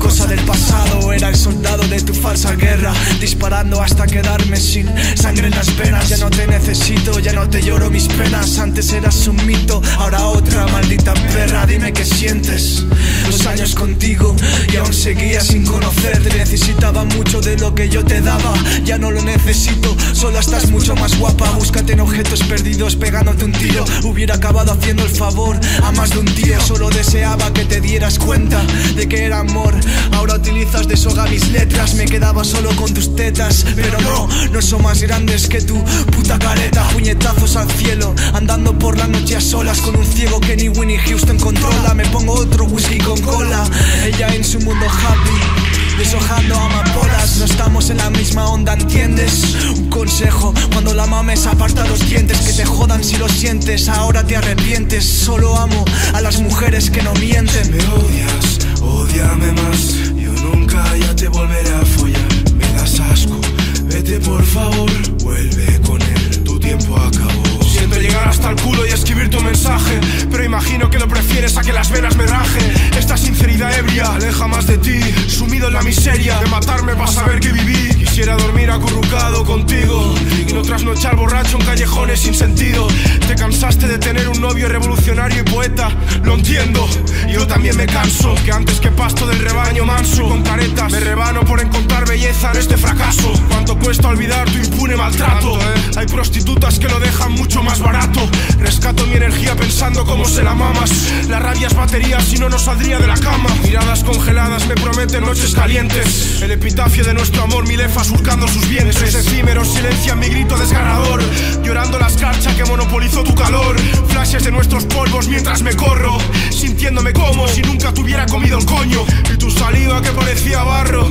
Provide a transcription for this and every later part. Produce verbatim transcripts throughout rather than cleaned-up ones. cosa del pasado. Era el soldado de tu falsa guerra, disparando hasta quedarme sin sangre en las venas. Ya no te necesito, ya no te lloro mis penas. Antes eras un mito, ahora otra maldita perra. Dime qué sientes, dos años contigo y aún seguía sin conocerte. Necesitaba mucho de lo que yo te daba, ya no lo necesito, solo estás mucho más guapa. Búscate en objetos perdidos pegándote un tiro. Hubiera acabado haciendo el favor a más de un tío. Solo deseaba que te dieras cuenta de que era amor. Ahora utilizas de soga mis letras. Me quedaba solo con tus tetas, pero no, no son más grandes que tu puta careta. Puñetazos al cielo, andando por la noche a solas, con un ciego que ni Winnie Houston controla. Me pongo otro whisky con cola, ella en su mundo happy, deshojando amapolas. No estamos en la misma onda, ¿entiendes? Un consejo, cuando la mames aparta los dientes. Que te jodan si lo sientes, ahora te arrepientes. Solo amo a las mujeres que no mienten. Me odias, ódiame más, yo nunca ya te volveré a follar. Me das asco, vete por favor, vuelve con él, tu tiempo acabó. Siento llegar hasta el culo y escribir tu mensaje, pero imagino que lo prefieres a que las venas me rajen. Esta sinceridad ebria aleja más de ti, sumido en la miseria de matarme para saber que viví. Quisiera dormir acurrucado contigo y no trasnochar borracho en callejones sin sentido. Te cansaste de tener un novio revolucionario y poeta, lo entiendo, yo también me canso. Que antes que pasto del rebaño manso con caretas, me rebano por encontrar belleza en este fracaso. Cuánto cuesta olvidar tu impune maltrato. Hay prostitutas que lo dejan mucho más barato. Rescato mi energía pensando cómo se la mamas. La rabia es batería, si no, no saldría de la cama. Miradas congeladas me prometen noches calientes. El epitafio de nuestro amor, mi lefa surcando sus bienes. Es efímero, silencia mi grito desgarrador, llorando la escarcha que monopolizó tu calor. Flashes de nuestros polvos mientras me corro, sintiéndome como si nunca te hubiera comido el coño. Y tu saliva que parecía barro,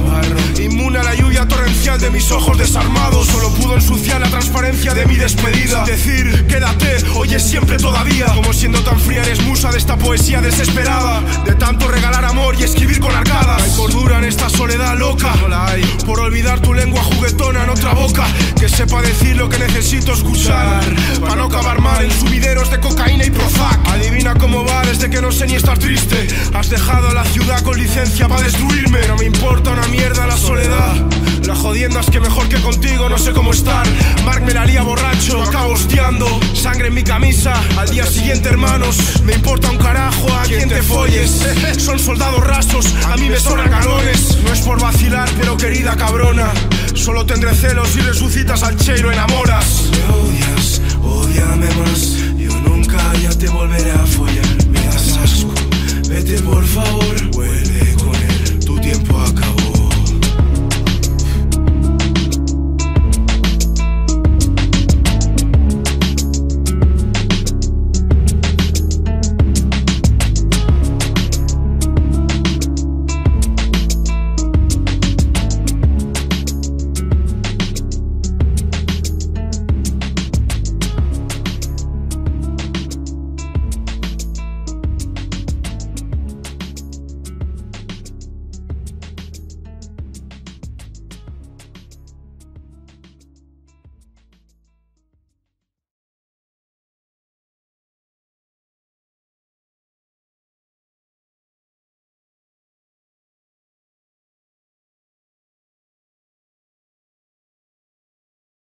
inmune a la lluvia torrencial de mis ojos desarmados, solo pudo ensuciar la transparencia de mi despedida. Decir quédate, oye siempre todavía, como siendo tan fría eres musa de esta poesía desesperada, de tanto regalar amor y escribir con arcadas. Hay cordura en esta soledad loca, no la hay, por olvidar tu lengua juguetona en otra boca, que sepa decir lo que necesito escuchar, para no acabar mal en sumideros de cocaína y Prozac. Adivina cómo va desde que no sé ni estar triste, has dejado a la ciudad con licencia para destruirme. No me importa una mierda la soledad, la jodienda es que mejor que contigo no sé cómo estar. Mark me la lía borracho, acabo hostiando, sangre en mi camisa, al día siguiente hermanos. Me importa un carajo a quien te folles, son soldados rasos, a mí me sobran galones. No es por vacilar pero querida cabrona, solo tendré celos si resucitas al Che y lo enamoras. Me odias, ódiame más, yo nunca ya te volveré a follar. Me das asco, vete por favor, vuelve.